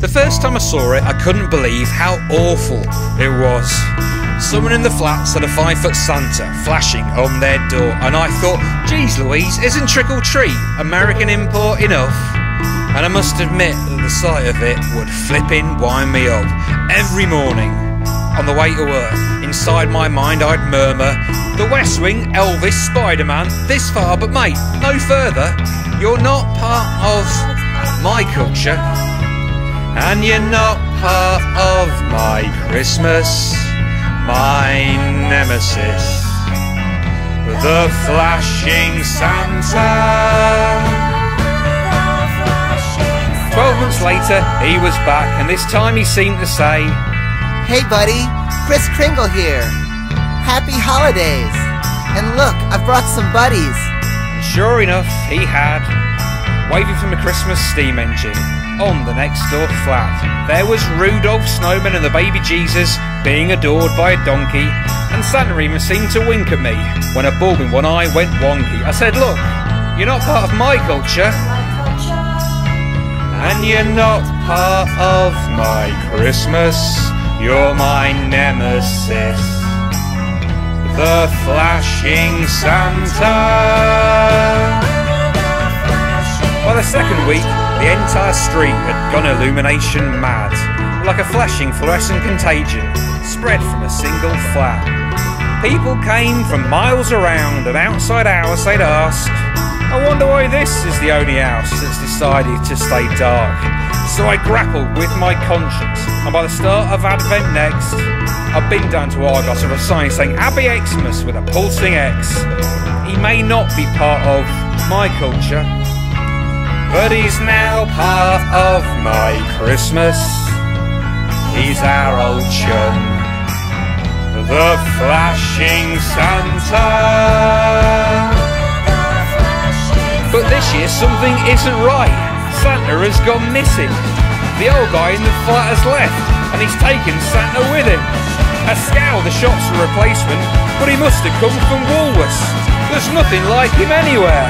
The first time I saw it, I couldn't believe how awful it was. Someone in the flats had a 5-foot Santa flashing on their door, and I thought, geez Louise, isn't trick or treat American import enough? And I must admit that the sight of it would flippin' wind me up. Every morning, on the way to work, inside my mind I'd murmur, The West Wing, Elvis, Spider-Man, this far, but mate, no further. You're not part of my culture, and you're not part of my Christmas. My nemesis, the flashing Santa. 12 months later, he was back, and this time he seemed to say, Hey buddy, Chris Kringle here. Happy holidays. And look, I've brought some buddies. And sure enough, he had, waving from a Christmas steam engine, on the next door flat, there was Rudolph Snowman and the baby Jesus being adored by a donkey, and Santa Rima seemed to wink at me when a bulb in one eye went wonky. I said, look, you're not part of my culture, and you're not part of my Christmas. You're my nemesis, the flashing Santa. By the second week, the entire street had gone illumination mad, like a flashing fluorescent contagion spread from a single flat. People came from miles around, and outside hours they'd ask, I wonder why this is the only house that's decided to stay dark. So I grappled with my conscience, and by the start of Advent next, I'd been down to Argos with a sign saying Abbey Xmas with a pulsing X. He may not be part of my culture, but he's now part of my Christmas. He's our old chum, the flashing Santa. But this year something isn't right. Santa has gone missing. The old guy in the flat has left, and he's taken Santa with him. I scoured the shops for a replacement, but he must have come from Woolworths. There's nothing like him anywhere,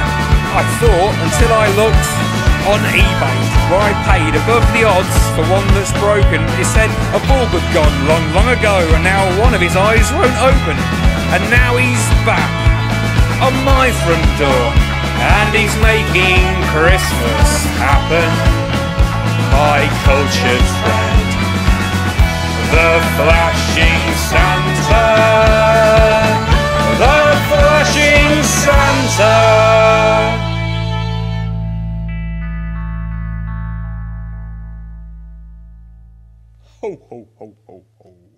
I thought, until I looked on eBay, where I paid above the odds for one that's broken. It said a bulb had gone long, long ago, and now one of his eyes won't open. And now he's back on my front door, and he's making Christmas happen. My cultured friend, the flashing Santa, the flashing Santa. Ho, ho, ho, ho, ho.